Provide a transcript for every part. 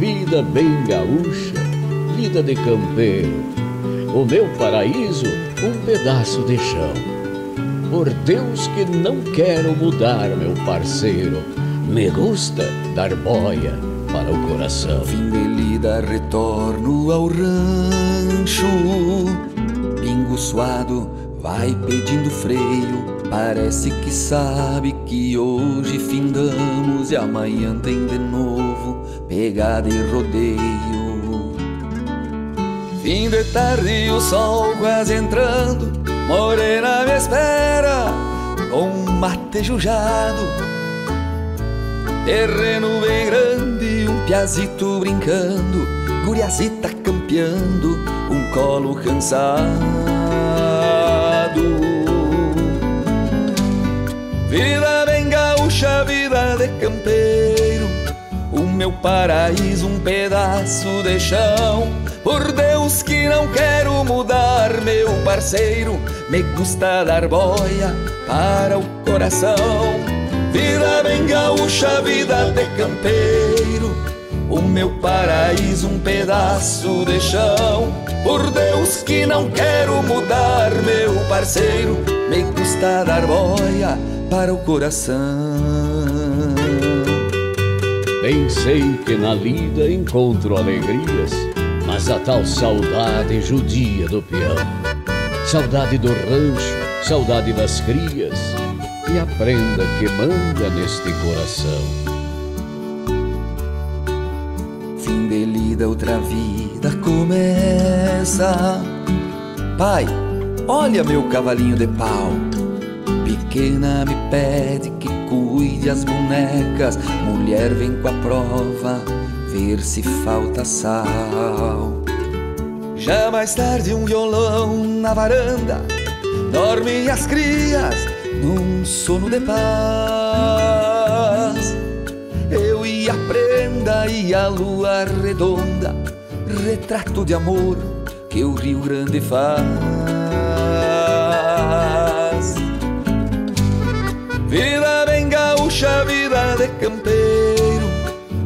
vida bem gaúcha, vida de campeiro, o meu paraíso, um pedaço de chão. Por Deus que não quero mudar, meu parceiro, me gusta dar boia para o coração. Fim de lida, retorno ao rancho, pingo suado vai pedindo freio. Parece que sabe que hoje findamos e amanhã tem de novo pegada e rodeio. Fim de tarde, o sol quase entrando, morena me espera com um mate jujado, terreno bem grande, um piazito brincando, guriazita campeando, um colo cansado. Vida bem gaúcha, vida de campeiro, o meu paraíso, um pedaço de chão. Por Deus que não quero mudar, meu parceiro, me gusta dar boia para o coração. Vida bem gaúcha, vida de campeiro, o meu paraíso, um pedaço de chão. Por Deus que não quero mudar, meu parceiro, me custa dar boia para o coração. Bem sei que na lida encontro alegrias, mas a tal saudade judia do peão, saudade do rancho, saudade das crias, e a prenda que manda neste coração. Fim de lida, outra vida começa. Pai, olha meu cavalinho de pau, pequena me pede que cuide as bonecas, mulher vem com a prova ver se falta sal. Já mais tarde, um violão na varanda, dormem as crias num sono de paz. Eu e a prenda e a lua redonda, retrato de amor que o Rio Grande faz. Vida bem gaúcha, vida de campeiro,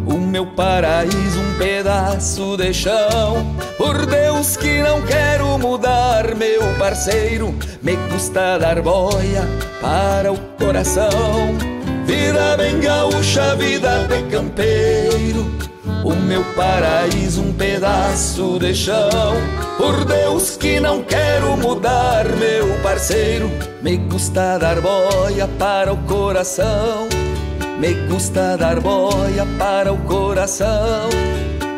o meu paraíso, um pedaço de chão. Por Deus que não quero mudar, meu parceiro, me custa dar boia para o coração. Vida bem gaúcha, vida de campeiro, o meu paraíso, um pedaço de chão. Por Deus que não quero mudar, meu parceiro, me custa dar boia para o coração. Me gusta dar boia para o coração,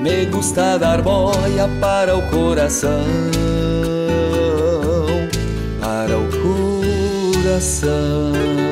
me gusta dar boia para o coração, para o coração.